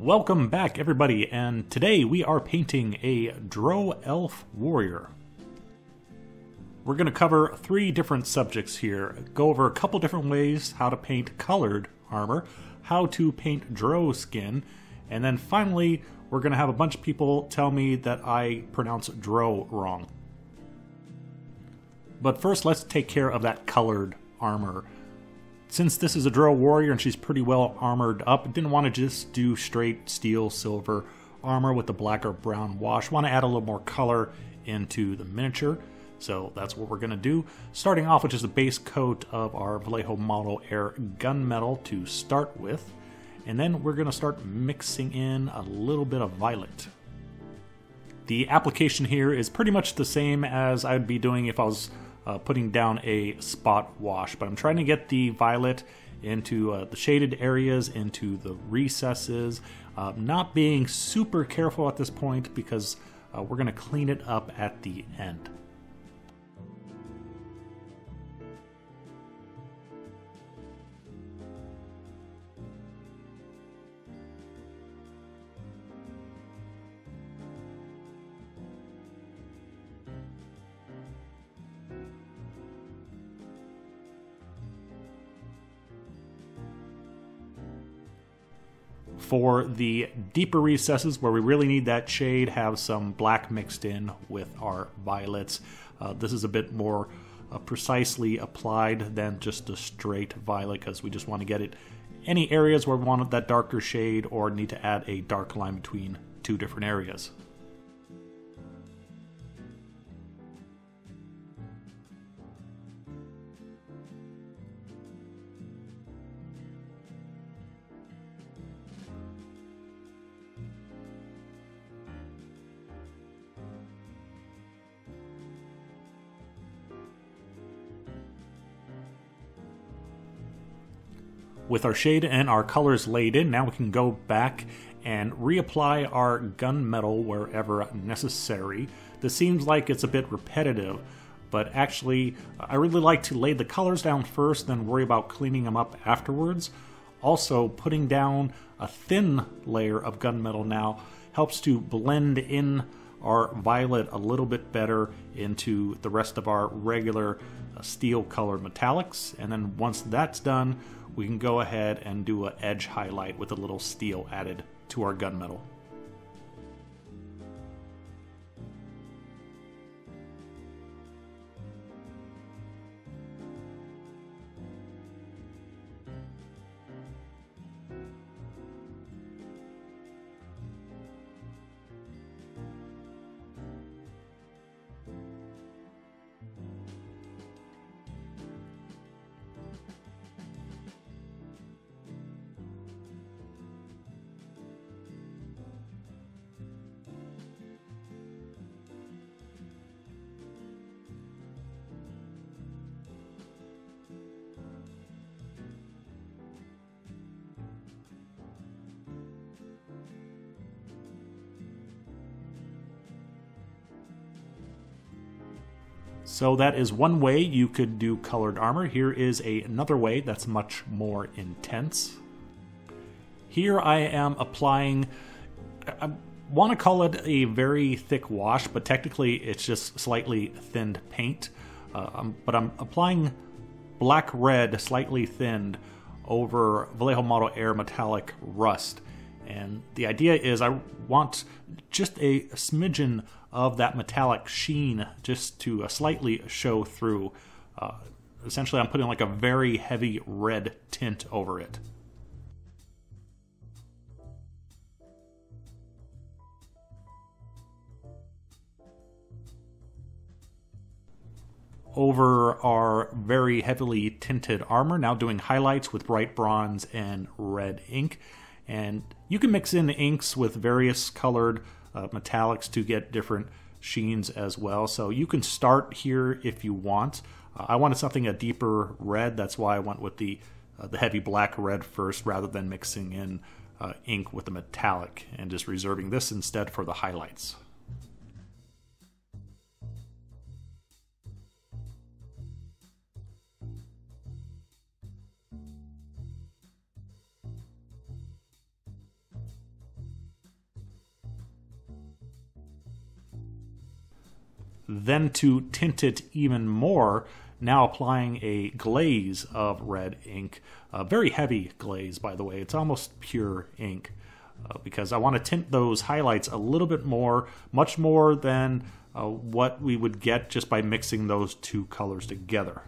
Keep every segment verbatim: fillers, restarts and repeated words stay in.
Welcome back, everybody, and today we are painting a drow elf warrior. We're going to cover three different subjects here, go over a couple different ways how to paint colored armor, how to paint drow skin, and then finally we're going to have a bunch of people tell me that I pronounce drow wrong. But first, let's take care of that colored armor. Since this is a drow warrior and she's pretty well armored up, didn't want to just do straight steel silver armor with the black or brown wash. Want to add a little more color into the miniature, so that's what we're going to do. Starting off with just a base coat of our Vallejo Model Air gunmetal to start with, and then we're going to start mixing in a little bit of violet. The application here is pretty much the same as I'd be doing if I was Uh, putting down a spot wash, but I'm trying to get the violet into uh, the shaded areas, into the recesses. Uh, not being super careful at this point because uh, we're going to clean it up at the end. For the deeper recesses where we really need that shade, have some black mixed in with our violets. Uh, this is a bit more uh, precisely applied than just a straight violet, because we just want to get it any areas where we want that darker shade or need to add a dark line between two different areas. With our shade and our colors laid in, now we can go back and reapply our gunmetal wherever necessary. This seems like it's a bit repetitive, but actually I really like to lay the colors down first, then worry about cleaning them up afterwards. Also, putting down a thin layer of gunmetal now helps to blend in our violet a little bit better into the rest of our regular steel colored metallics, and then once that's done, we can go ahead and do an edge highlight with a little steel added to our gunmetal. So that is one way you could do colored armor. Here is a, another way that's much more intense. Here I am applying, I want to call it a very thick wash, but technically it's just slightly thinned paint. Uh, I'm, but I'm applying black red, slightly thinned, over Vallejo Model Air Metallic Rust. And the idea is I want just a smidgen of that metallic sheen just to slightly show through. Uh, essentially, I'm putting like a very heavy red tint over it. Over our very heavily tinted armor, now doing highlights with bright bronze and red ink. And you can mix in inks with various colored uh, metallics to get different sheens as well. So you can start here if you want. Uh, I wanted something a deeper red. That's why I went with the, uh, the heavy black red first, rather than mixing in uh, ink with the metallic, and just reserving this instead for the highlights. then to tint it even more, now applying a glaze of red ink, a very heavy glaze, by the way. It's almost pure ink, uh, because I want to tint those highlights a little bit more, much more than uh, what we would get just by mixing those two colors together.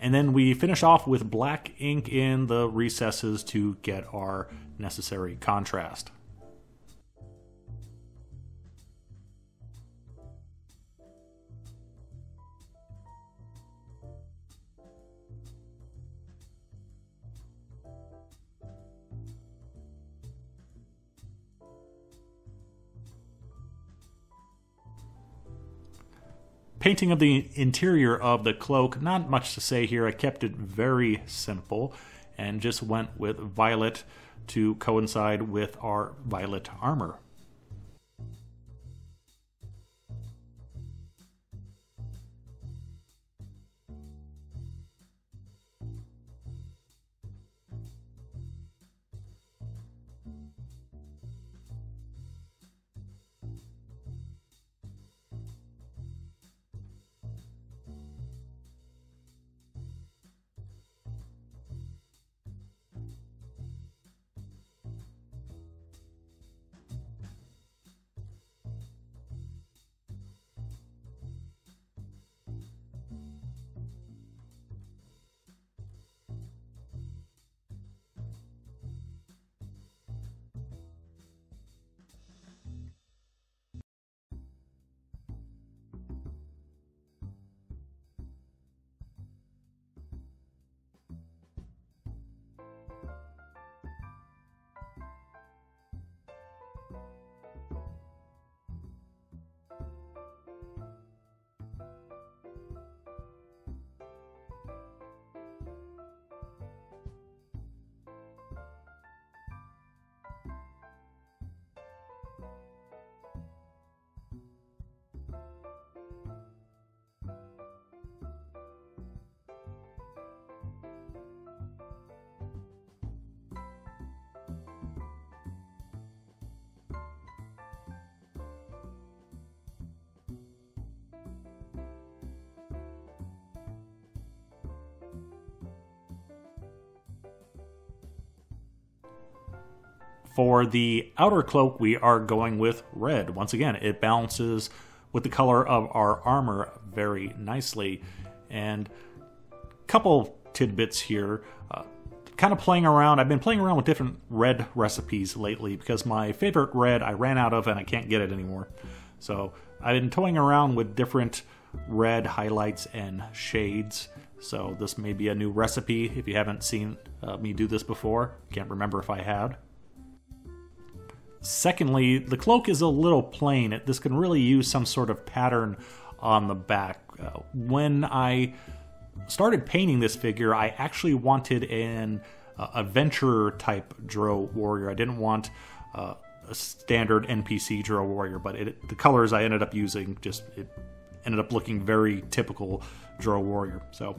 And then we finish off with black ink in the recesses to get our necessary contrast. Painting of the interior of the cloak, not much to say here. I kept it very simple and just went with violet to coincide with our violet armor. For the outer cloak, we are going with red. Once again, it balances with the color of our armor very nicely. And a couple tidbits here, uh, kind of playing around. I've been playing around with different red recipes lately because my favorite red I ran out of and I can't get it anymore. So I've been toying around with different red highlights and shades. So this may be a new recipe if you haven't seen uh, me do this before. Can't remember if I had. Secondly, the cloak is a little plain. This can really use some sort of pattern on the back. Uh, when I started painting this figure, I actually wanted an uh, adventurer type drow warrior. I didn't want uh, a standard N P C drow warrior, but it, the colors I ended up using just it ended up looking very typical drow warrior. So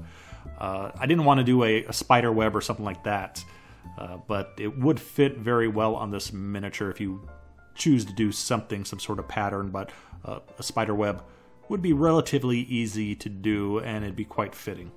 uh, I didn't want to do a, a spider web or something like that. Uh, but it would fit very well on this miniature if you choose to do something, some sort of pattern, but uh, a spider web would be relatively easy to do and it'd be quite fitting.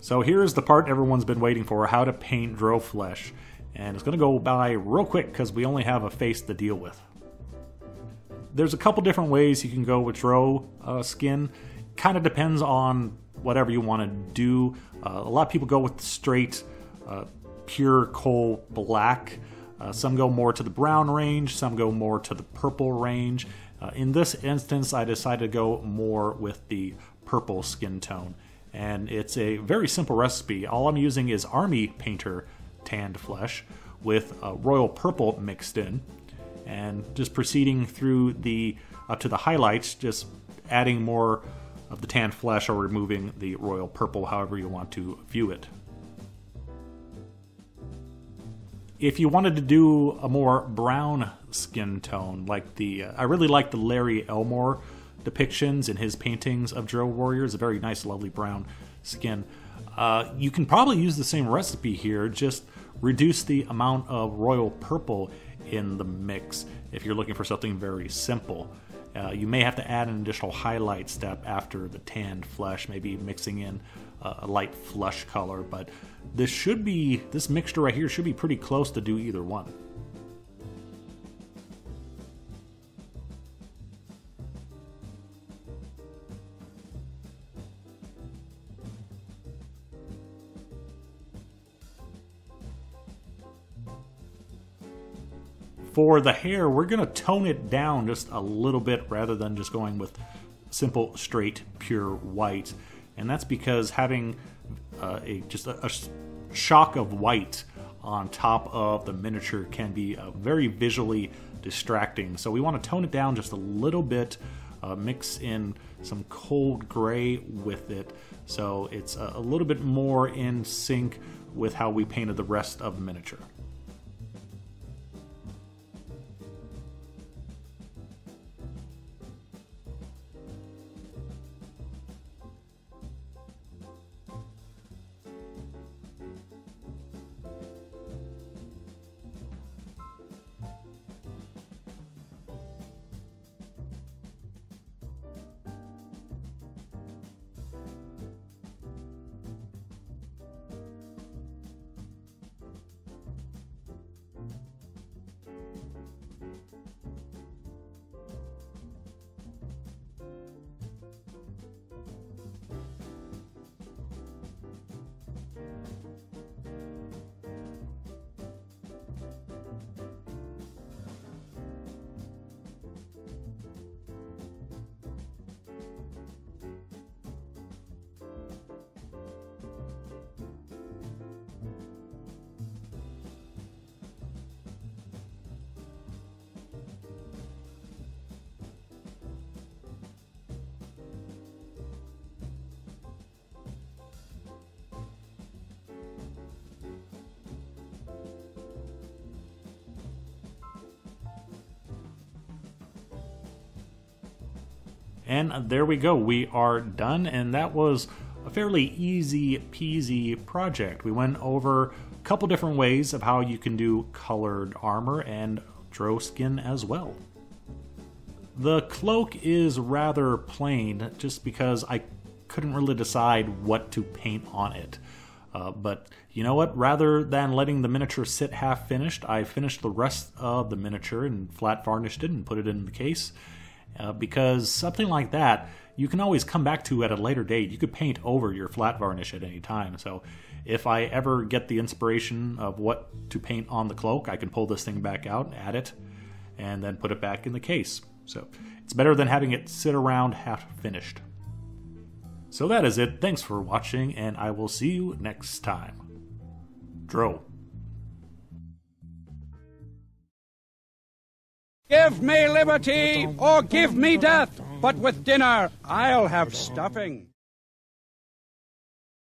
So here's the part everyone's been waiting for, how to paint drow flesh. And it's going to go by real quick because we only have a face to deal with. There's a couple different ways you can go with drow uh, skin. Kind of depends on whatever you want to do. Uh, a lot of people go with straight, uh, pure coal black. Uh, some go more to the brown range, some go more to the purple range. Uh, in this instance, I decided to go more with the purple skin tone. And it's a very simple recipe. All I'm using is Army Painter tanned flesh with uh, royal purple mixed in. And just proceeding through the, up to the highlights, just adding more of the tanned flesh or removing the royal purple, however you want to view it. If you wanted to do a more brown skin tone, like the, uh, I really like the Larry Elmore depictions in his paintings of drow warriors, a very nice, lovely brown skin. Uh, you can probably use the same recipe here, just reduce the amount of royal purple in the mix if you're looking for something very simple. Uh, you may have to add an additional highlight step after the tanned flesh, maybe mixing in a light flesh color, but this should be, this mixture right here should be pretty close to do either one. For the hair, we're going to tone it down just a little bit rather than just going with simple, straight, pure white. And that's because having uh, a, just a, a shock of white on top of the miniature can be uh, very visually distracting. So we want to tone it down just a little bit, uh, mix in some cold gray with it, so it's a, a little bit more in sync with how we painted the rest of the miniature. And there we go, we are done, and that was a fairly easy peasy project. We went over a couple different ways of how you can do colored armor and drow skin as well. The cloak is rather plain just because I couldn't really decide what to paint on it. Uh, but you know what, rather than letting the miniature sit half finished, I finished the rest of the miniature and flat varnished it and put it in the case. Uh, because something like that you can always come back to at a later date. You could paint over your flat varnish at any time. So if I ever get the inspiration of what to paint on the cloak, I can pull this thing back out, add it, and then put it back in the case. So it's better than having it sit around half finished. So that is it. Thanks for watching, and I will see you next time. Drow. Give me liberty or give me death, but with dinner I'll have stuffing.